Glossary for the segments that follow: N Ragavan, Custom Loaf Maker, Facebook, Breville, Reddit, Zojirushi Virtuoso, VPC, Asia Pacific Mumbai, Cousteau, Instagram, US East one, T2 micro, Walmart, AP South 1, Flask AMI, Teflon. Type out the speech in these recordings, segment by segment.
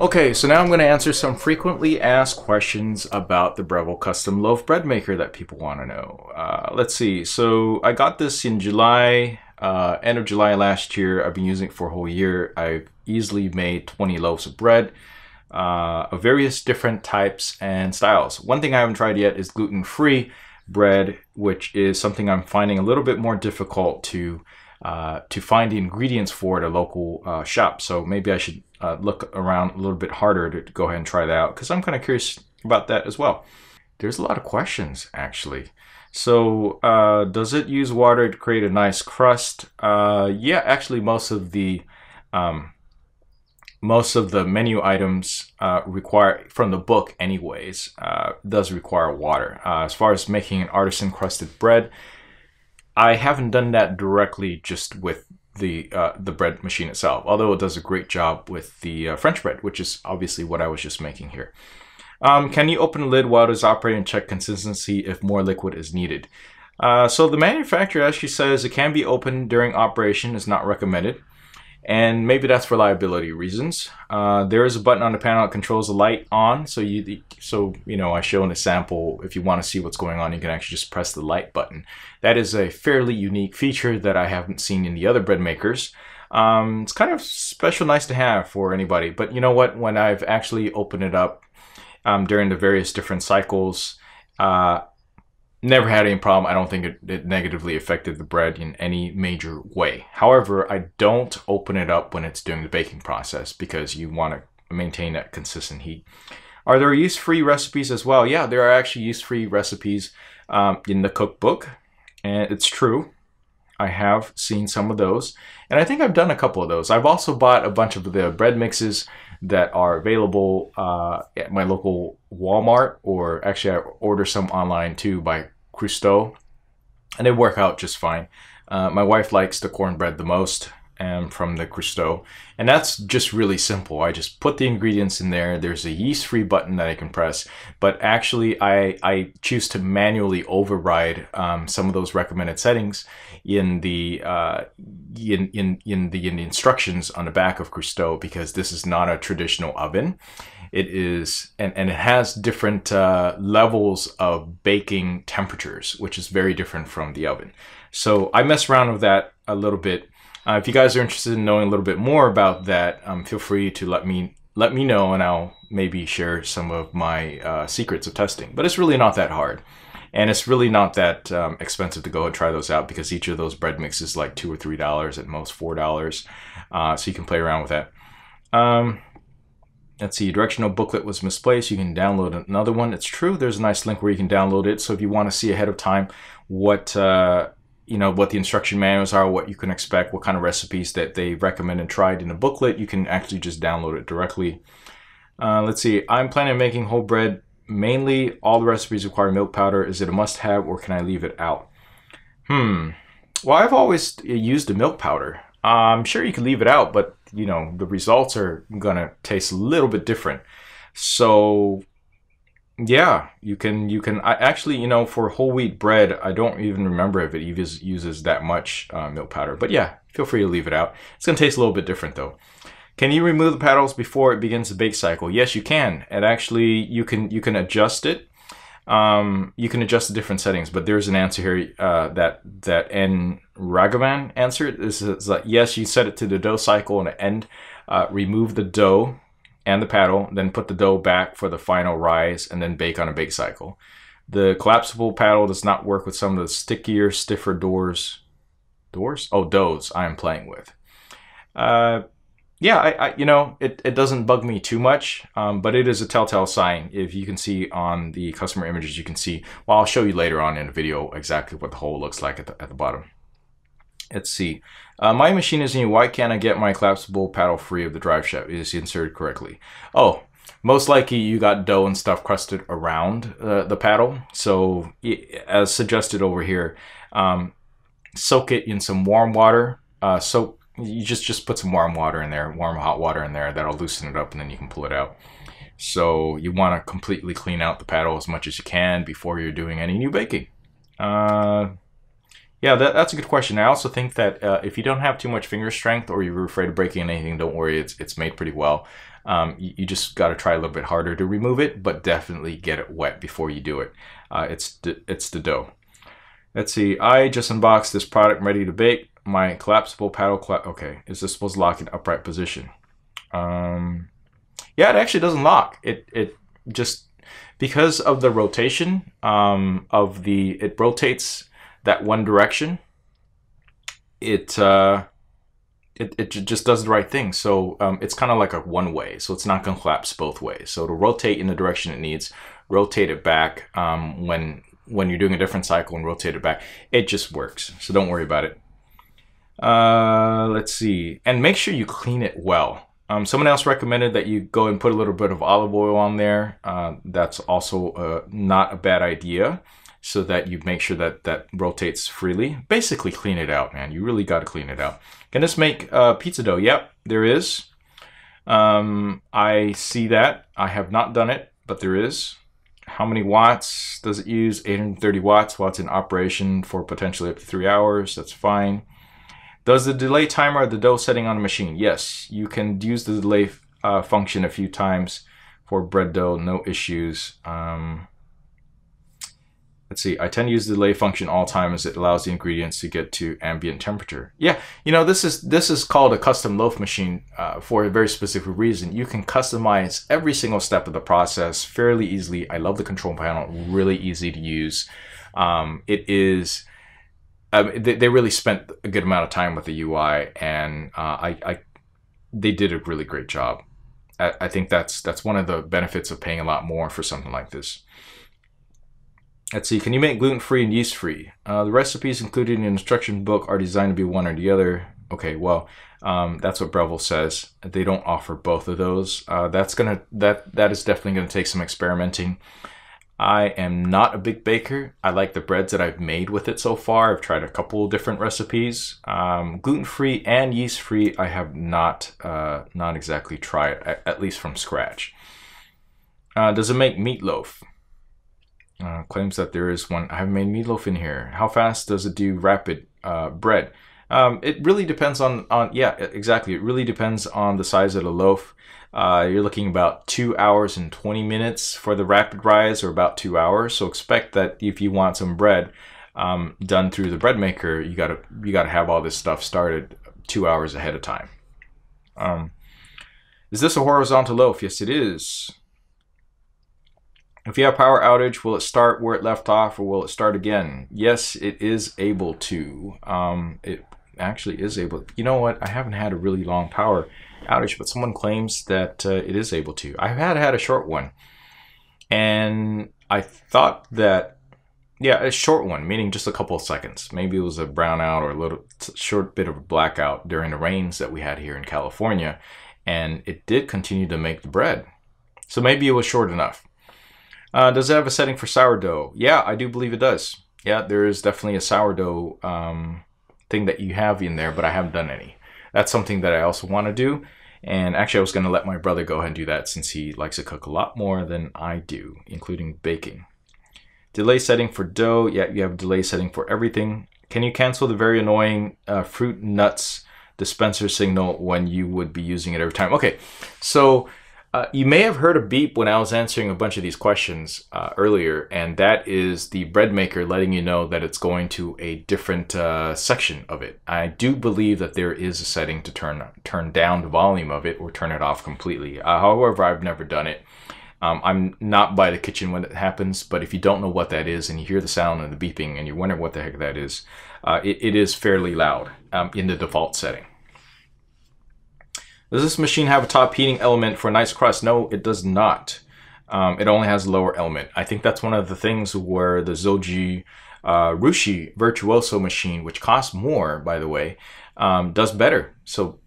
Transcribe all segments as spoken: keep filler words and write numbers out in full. Okay, so now I'm going to answer some frequently asked questions about the Breville custom loaf bread maker that people want to know. Uh, let's see. So I got this in July, uh, end of July last year. I've been using it for a whole year. I've easily made twenty loaves of bread uh, of various different types and styles. One thing I haven't tried yet is gluten-free bread, which is something I'm finding a little bit more difficult to Uh, to find the ingredients for at a local uh, shop. So maybe I should uh, look around a little bit harder to go ahead and try that out, because I'm kind of curious about that as well. There's a lot of questions actually. So uh, does it use water to create a nice crust? Uh, yeah, actually most of the um, most of the menu items uh, require, from the book anyways, uh, does require water. Uh, as far as making an artisan crusted bread, I haven't done that directly just with the uh, the bread machine itself, although it does a great job with the uh, French bread, which is obviously what I was just making here. Um, can you open the lid while it is operating and check consistency if more liquid is needed? Uh, so the manufacturer actually says it can be opened during operation, is not recommended, and maybe that's for liability reasons. Uh, there is a button on the panel that controls the light on, so you so you know I show in a sample, if you want to see what's going on, you can actually just press the light button. That is a fairly unique feature that I haven't seen in the other bread makers. Um, it's kind of special, nice to have for anybody, but you know what, when I've actually opened it up um, during the various different cycles, uh, never had any problem. I don't think it, it negatively affected the bread in any major way. However, I don't open it up when it's doing the baking process because you want to maintain that consistent heat. Are there yeast-free recipes as well? Yeah, there are actually yeast-free recipes um, in the cookbook, and it's true. I have seen some of those, and I think I've done a couple of those. I've also bought a bunch of the bread mixes that are available uh, at my local Walmart, or actually I order some online too by Cousteau, and they work out just fine. Uh, my wife likes the cornbread the most, and from the Cousteau, and that's just really simple. I just put the ingredients in there. There's a yeast-free button that I can press, but actually I, I choose to manually override um, some of those recommended settings in the uh, in, in, in the in the instructions on the back of Cousteau, because this is not a traditional oven. It is, and, and it has different uh, levels of baking temperatures, which is very different from the oven. So I mess around with that a little bit. Uh, if you guys are interested in knowing a little bit more about that, um, feel free to let me let me know, and I'll maybe share some of my uh, secrets of testing. But it's really not that hard, and it's really not that um, expensive to go and try those out, because each of those bread mixes is like two or three dollars at most, four dollars. Uh, so you can play around with that. Um, let's see, directional booklet was misplaced. You can download another one. It's true. There's a nice link where you can download it. So if you want to see ahead of time what uh, you know, what the instruction manuals are, what you can expect, what kind of recipes that they recommend and tried in the booklet, you can actually just download it directly. Uh, let's see, I'm planning on making whole bread mainly. All the recipes require milk powder. Is it a must-have, or can I leave it out? Hmm. Well, I've always used the milk powder. I'm sure you can leave it out, but you know, the results are gonna taste a little bit different. So yeah, you can, you can I actually, you know, for whole wheat bread, I don't even remember if it even uses that much uh, milk powder, but yeah, feel free to leave it out. It's going to taste a little bit different though. Can you remove the paddles before it begins the bake cycle? Yes, you can. And actually you can, you can adjust it. Um, you can adjust the different settings, but there's an answer here, uh, that, that N Ragavan answered. This is like, yes, you set it to the dough cycle and end, uh, remove the dough and the paddle, then put the dough back for the final rise, and then bake on a bake cycle. The collapsible paddle does not work with some of the stickier, stiffer doors. Doors? Oh, doughs I am playing with. Uh, yeah, I, I, you know, it, it doesn't bug me too much, um, but it is a telltale sign. If you can see on the customer images, you can see, well, I'll show you later on in the video exactly what the hole looks like at the, at the bottom. Let's see. Uh, my machine is new. Why can't I get my collapsible paddle free of the drive shaft? Is inserted correctly? Oh, most likely you got dough and stuff crusted around uh, the paddle. So as suggested over here, um, soak it in some warm water. Uh, so you just, just put some warm water in there, warm hot water in there. That'll loosen it up, and then you can pull it out. So you want to completely clean out the paddle as much as you can before you're doing any new baking. Uh, Yeah, that, that's a good question. I also think that uh, if you don't have too much finger strength or you're afraid of breaking anything, don't worry, it's, it's made pretty well. Um, you, you just got to try a little bit harder to remove it, but definitely get it wet before you do it. Uh, it's, it's the dough. Let's see, I just unboxed this product ready to bake. My collapsible paddle, cla okay, is this supposed to lock in upright position? Um, yeah, it actually doesn't lock. It, it just, because of the rotation um, of the, it rotates that one direction, it uh, it, it just does the right thing. So um, it's kind of like a one way, so it's not going to collapse both ways. So to rotate in the direction it needs, rotate it back um, when, when you're doing a different cycle and rotate it back. It just works, so don't worry about it. Uh, let's see, and make sure you clean it well. Um, someone else recommended that you go and put a little bit of olive oil on there. Uh, that's also uh, not a bad idea, so that you make sure that that rotates freely. Basically clean it out, man. You really got to clean it out. Can this make uh, pizza dough? Yep, there is. Um, I see that. I have not done it, but there is. How many watts does it use? eight hundred thirty watts while it's in operation for potentially up to three hours. That's fine. Does the delay timer the dough setting on a machine? Yes, you can use the delay uh, function a few times for bread dough, no issues. Um, Let's see, I tend to use the delay function all time as it allows the ingredients to get to ambient temperature. Yeah, you know, this is this is called a custom loaf machine uh, for a very specific reason. You can customize every single step of the process fairly easily. I love the control panel, really easy to use. Um, it is, um, they, they really spent a good amount of time with the U I, and uh, I, I, they did a really great job. I, I think that's, that's one of the benefits of paying a lot more for something like this. Let's see, can you make gluten-free and yeast-free? Uh, the recipes included in the instruction book are designed to be one or the other. Okay, well, um, that's what Breville says. They don't offer both of those. Uh, that's gonna, that, that is definitely gonna take some experimenting. I am not a big baker. I like the breads that I've made with it so far. I've tried a couple different recipes. Um, gluten-free and yeast-free, I have not, uh, not exactly tried, at, at least from scratch. Uh, does it make meatloaf? Uh, claims that there is one. I haven't made meatloaf in here. How fast does it do rapid uh, bread? Um, it really depends on, on, yeah, exactly. It really depends on the size of the loaf. Uh, you're looking about two hours and twenty minutes for the rapid rise, or about two hours. So expect that if you want some bread um, done through the bread maker, you gotta, you gotta have all this stuff started two hours ahead of time. Um, is this a horizontal loaf? Yes, it is. If you have power outage, will it start where it left off, or will it start again? Yes, it is able to. Um, it actually is able to. You know what? I haven't had a really long power outage, but someone claims that uh, it is able to. I had had a short one, and I thought that, yeah, a short one, meaning just a couple of seconds. Maybe it was a brownout or a little short bit of a blackout during the rains that we had here in California, and it did continue to make the bread. So maybe it was short enough. Uh, does it have a setting for sourdough? Yeah, I do believe it does. Yeah, there is definitely a sourdough um, thing that you have in there, but I haven't done any. That's something that I also want to do. And actually, I was going to let my brother go ahead and do that, since he likes to cook a lot more than I do, including baking. Delay setting for dough. Yeah, you have a delay setting for everything. Can you cancel the very annoying uh, fruit nuts dispenser signal when you would be using it every time? Okay, so... Uh, you may have heard a beep when I was answering a bunch of these questions uh, earlier, and that is the bread maker letting you know that it's going to a different uh, section of it. I do believe that there is a setting to turn turn down the volume of it or turn it off completely. Uh, however, I've never done it. Um, I'm not by the kitchen when it happens, but if you don't know what that is and you hear the sound and the beeping and you wonder what the heck that is, uh, it, it is fairly loud um, in the default setting. Does this machine have a top heating element for a nice crust? No, it does not. Um, it only has a lower element. I think that's one of the things where the Zojirushi Virtuoso machine, which costs more, by the way, um, does better. So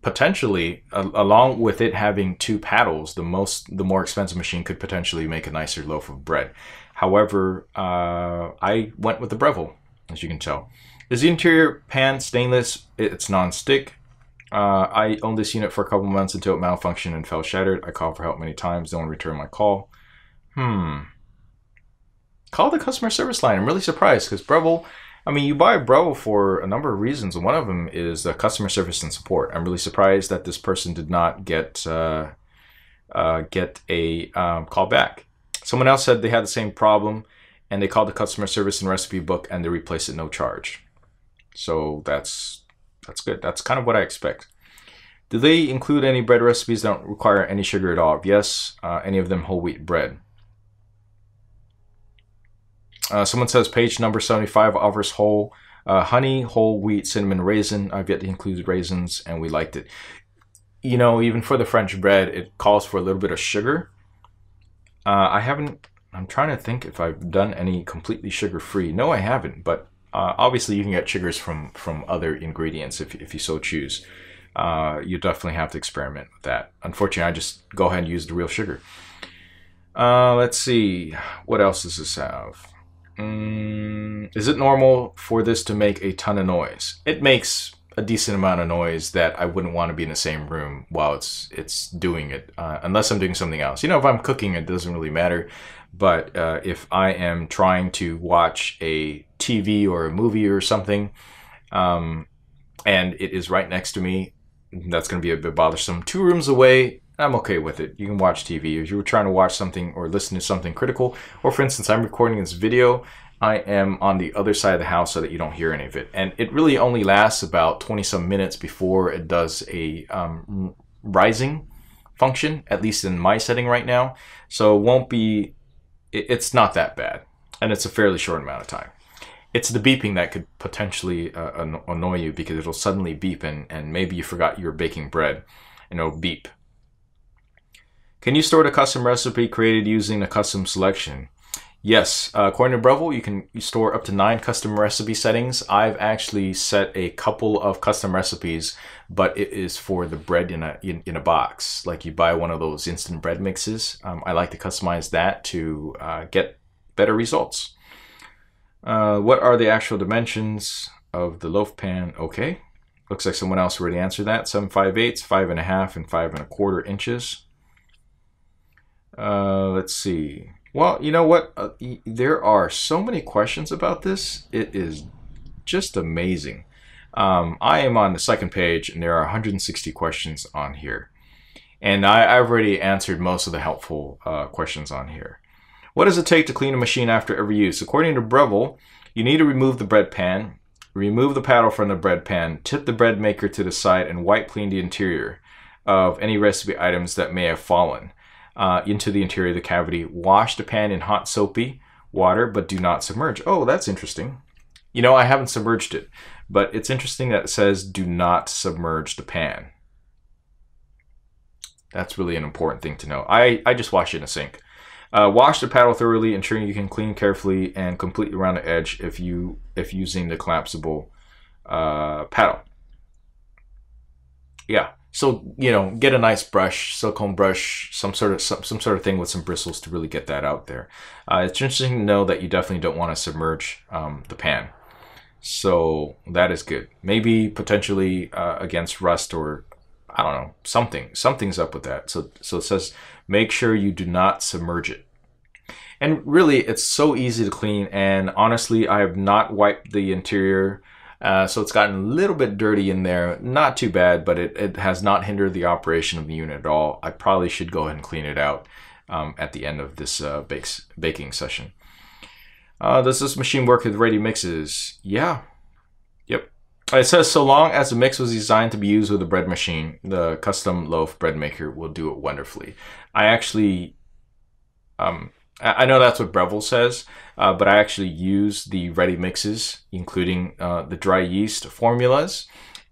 potentially, uh, along with it having two paddles, the most, the more expensive machine could potentially make a nicer loaf of bread. However, uh, I went with the Breville, as you can tell. Is the interior pan stainless? It's non-stick. Uh, I owned this unit for a couple months until it malfunctioned and fell shattered. I called for help many times. No one returned my call. Hmm. Call the customer service line. I'm really surprised, because Breville I mean, you buy Breville for a number of reasons. One of them is the customer service and support. I'm really surprised that this person did not get uh, uh, get a um, call back. Someone else said they had the same problem, and they called the customer service and recipe book, and they replaced it no charge. So that's that's good. That's kind of what I expect. Do they include any bread recipes that don't require any sugar at all? Yes, uh, any of them whole wheat bread. Uh, someone says page number seventy-five offers whole uh, honey, whole wheat, cinnamon, raisin. I've yet to include raisins, and we liked it. You know, even for the French bread, it calls for a little bit of sugar. Uh, I haven't, I'm trying to think if I've done any completely sugar-free. No, I haven't, but uh, obviously you can get sugars from, from other ingredients if, if you so choose. Uh, you definitely have to experiment with that. Unfortunately, I just go ahead and use the real sugar. Uh, let's see. What else does this have? Mm, is it normal for this to make a ton of noise? It makes a decent amount of noise that I wouldn't want to be in the same room while it's, it's doing it, uh, unless I'm doing something else. You know, if I'm cooking, it doesn't really matter. But uh, if I am trying to watch a T V or a movie or something, um, and it is right next to me, that's going to be a bit bothersome. Two rooms away, I'm okay with it. You can watch T V. If you were trying to watch something or listen to something critical, or for instance, I'm recording this video, I am on the other side of the house so that you don't hear any of it. And it really only lasts about twenty some minutes before it does a um, rising function, at least in my setting right now. So it won't be, it's not that bad. And it's a fairly short amount of time. It's the beeping that could potentially uh, annoy you, because it'll suddenly beep and, and maybe you forgot you were baking bread and it'll beep. Can you store the custom recipe created using a custom selection? Yes, uh, according to Breville, you can store up to nine custom recipe settings. I've actually set a couple of custom recipes, but it is for the bread in a, in, in a box. Like you buy one of those instant bread mixes. Um, I like to customize that to uh, get better results. Uh, what are the actual dimensions of the loaf pan? Okay, looks like someone else already answered that. seven five eighths, five and a half, and five and a quarter inches. Uh, let's see. Well, you know what? Uh, there are so many questions about this. It is just amazing. Um, I am on the second page, and there are one hundred sixty questions on here, and I, I've already answered most of the helpful uh, questions on here. What does it take to clean a machine after every use? According to Breville, you need to remove the bread pan, remove the paddle from the bread pan, tip the bread maker to the side, and wipe clean the interior of any recipe items that may have fallen uh, into the interior of the cavity. Wash the pan in hot soapy water, but do not submerge. Oh, that's interesting. You know, I haven't submerged it, but it's interesting that it says do not submerge the pan. That's really an important thing to know. I, I just wash it in a sink. Uh, wash the paddle thoroughly, ensuring you can clean carefully and completely around the edge if you if using the collapsible uh, paddle. Yeah, so you know, get a nice brush, silicone brush, some sort of some, some sort of thing with some bristles to really get that out there. Uh, it's interesting to know that you definitely don't want to submerge um, the pan, so that is good. Maybe potentially uh, against rust, or I don't know, something, something's up with that. So, so it says, make sure you do not submerge it. And really, it's so easy to clean. And honestly, I have not wiped the interior. Uh, so it's gotten a little bit dirty in there. Not too bad, but it, it has not hindered the operation of the unit at all. I probably should go ahead and clean it out um, at the end of this uh, bakes, baking session. Uh, does this machine work with ready mixes? Yeah. Yep. It says, so long as the mix was designed to be used with a bread machine, the custom loaf bread maker will do it wonderfully. I actually, um, I know that's what Breville says, uh, but I actually use the ready mixes, including uh, the dry yeast formulas,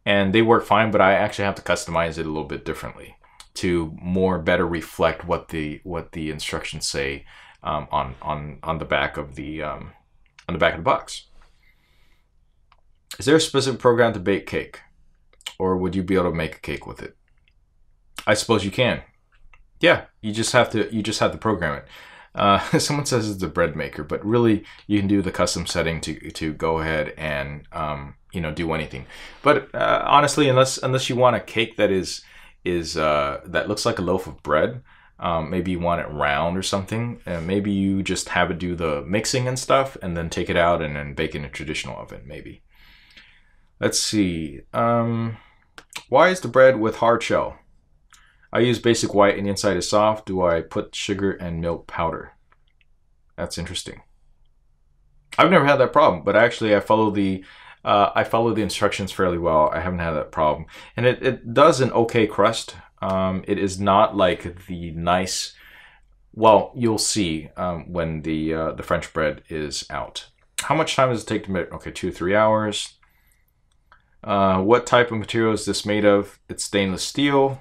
and they work fine, but I actually have to customize it a little bit differently to more better reflect what the, what the instructions say um, on, on, on the back of the, um, on the back of the box. Is there a specific program to bake cake, or would you be able to make a cake with it? I suppose you can. Yeah, you just have to you just have to program it. Uh, someone says it's a bread maker, but really you can do the custom setting to to go ahead and um, you know, do anything. But uh, honestly, unless unless you want a cake that is is uh, that looks like a loaf of bread, Um, maybe you want it round or something, and maybe you just have it do the mixing and stuff and then take it out and then bake in a traditional oven, maybe. Let's see. Um, why is the bread with hard shell? I use basic white and the inside is soft. Do I put sugar and milk powder? That's interesting. I've never had that problem, but actually I follow the uh, I follow the instructions fairly well. I haven't had that problem. And it, it does an okay crust. Um, it is not like the nice, well, you'll see um, when the uh, the French bread is out. How much time does it take to make? Okay, two, three hours. Uh, what type of material is this made of? It's stainless steel.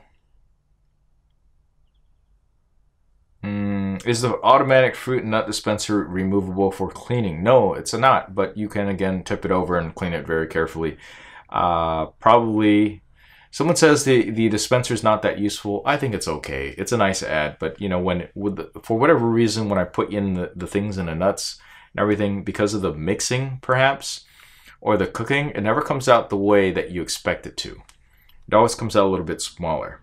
Mm, is the automatic fruit and nut dispenser removable for cleaning? No, it's not, but you can, again, tip it over and clean it very carefully. Uh, probably... Someone says the, the dispenser is not that useful. I think it's okay. It's a nice ad, but you know, when with the, for whatever reason, when I put in the, the things and the nuts and everything, because of the mixing perhaps, or the cooking, it never comes out the way that you expect it to. It always comes out a little bit smaller.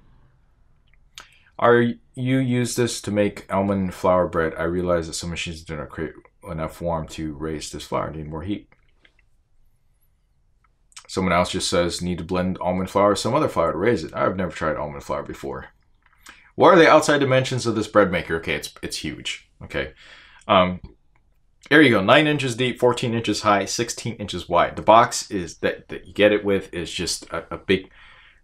Are you use this to make almond flour bread? I realize that some machines do not create enough warm to raise this flour. I need more heat. Someone else just says, need to blend almond flour or some other flour to raise it. I've never tried almond flour before. What are the outside dimensions of this bread maker? Okay, it's, it's huge. Okay. Um, there you go. Nine inches deep, fourteen inches high, sixteen inches wide. The box is that, that you get it with is just a, a big,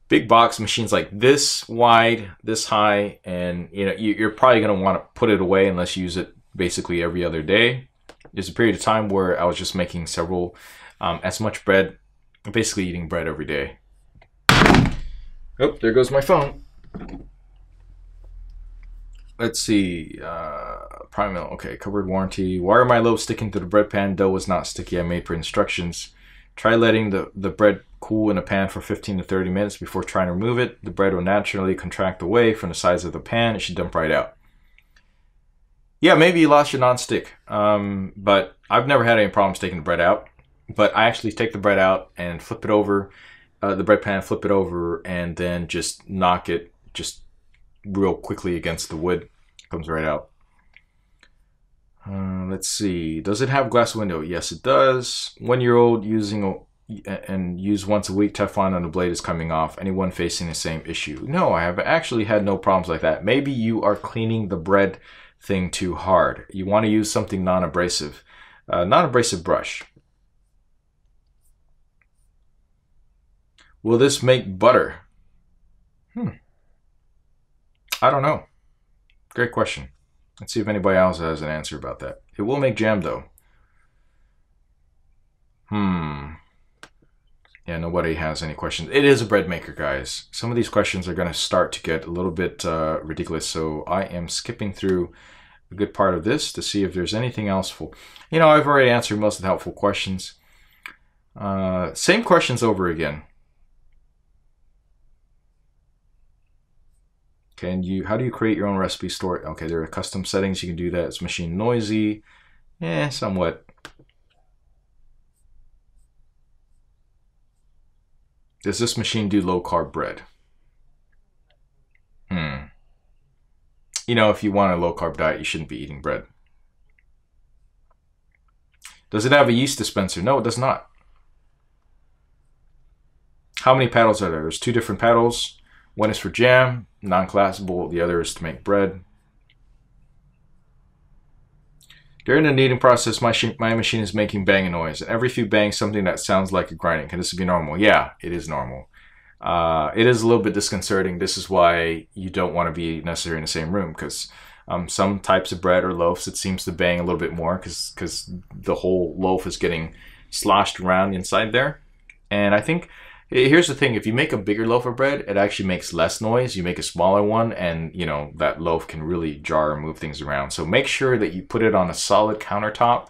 big box. Machines like this wide, this high, and you know, you, you're probably going to want to put it away unless you use it basically every other day. There's a period of time where I was just making several, um, as much bread, basically eating bread every day. Oh, there goes my phone. Let's see. Uh, prime meal. Okay, covered warranty. Why are my loaves sticking to the bread pan? Dough was not sticky. I made per instructions. Try letting the, the bread cool in a pan for fifteen to thirty minutes before trying to remove it. The bread will naturally contract away from the size of the pan. It should dump right out. Yeah, maybe you lost your nonstick. Um, but I've never had any problems taking the bread out. But I actually take the bread out and flip it over, uh, the bread pan, flip it over, and then just knock it just real quickly against the wood. It comes right out. Uh, let's see. Does it have glass window? Yes, it does. One-year-old using a, and use once a week. Teflon on the blade is coming off. Anyone facing the same issue? No, I have actually had no problems like that. Maybe you are cleaning the bread thing too hard. You want to use something non-abrasive, uh, non-abrasive brush. Will this make butter? Hmm. I don't know. Great question. Let's see if anybody else has an answer about that. It will make jam though. Hmm. Yeah, nobody has any questions. It is a bread maker, guys. Some of these questions are going to start to get a little bit uh, ridiculous, so I am skipping through a good part of this to see if there's anything else for... You know, I've already answered most of the helpful questions. Uh, same questions over again. Can you, how do you create your own recipe store? Okay, there are custom settings. You can do that. It's machine noisy. Eh, somewhat. Does this machine do low carb bread? Hmm. You know, if you want a low carb diet, you shouldn't be eating bread. Does it have a yeast dispenser? No, it does not. How many paddles are there? There's two different paddles. One is for jam, non-collapsible. The other is to make bread. During the kneading process, my, my machine is making banging noise. And every few bangs, something that sounds like a grinding. Can this be normal? Yeah, it is normal. Uh, it is a little bit disconcerting. This is why you don't want to be necessarily in the same room. Because um, some types of bread or loaves, it seems to bang a little bit more. Because the whole loaf is getting sloshed around inside there. And I think... Here's the thing, if you make a bigger loaf of bread, it actually makes less noise. You make a smaller one and, you know, that loaf can really jar and move things around. So make sure that you put it on a solid countertop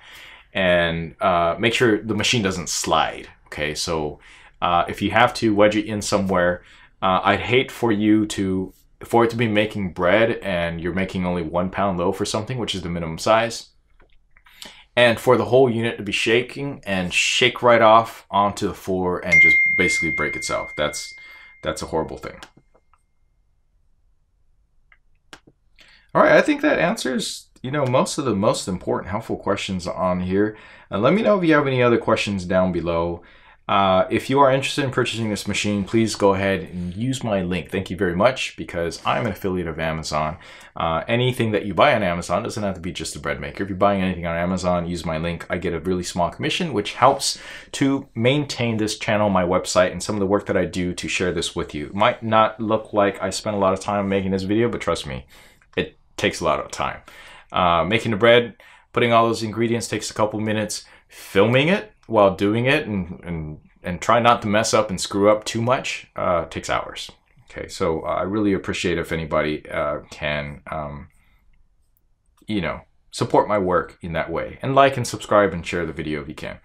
and uh, make sure the machine doesn't slide, okay? So uh, if you have to wedge it in somewhere, uh, I'd hate for you to, for it to be making bread and you're making only one pound loaf or something, which is the minimum size. And for the whole unit to be shaking and shake right off onto the floor and just basically break itself. That's that's a horrible thing. All right, I think that answers, you know, most of the most important helpful questions on here. Uh, let me know if you have any other questions down below. Uh, if you are interested in purchasing this machine, please go ahead and use my link. Thank you very much, because I'm an affiliate of Amazon. Uh, anything that you buy on Amazon doesn't have to be just a bread maker. If you're buying anything on Amazon, use my link. I get a really small commission, which helps to maintain this channel, my website, and some of the work that I do to share this with you. It might not look like I spent a lot of time making this video, but trust me, it takes a lot of time. Uh, making the bread, putting all those ingredients takes a couple minutes. Filming it while doing it and, and, and try not to mess up and screw up too much uh, takes hours. Okay, so uh, I really appreciate if anybody uh, can, um, you know, support my work in that way. And like and subscribe and share the video if you can.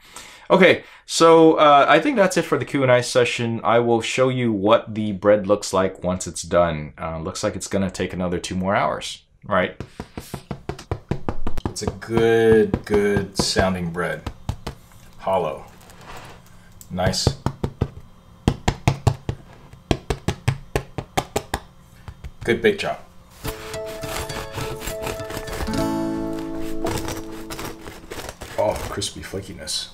Okay, so uh, I think that's it for the Q and A session. I will show you what the bread looks like once it's done. Uh, looks like it's going to take another two more hours, right? It's a good, good sounding bread. Hollow. Nice. Good bake job. Oh, crispy flakiness.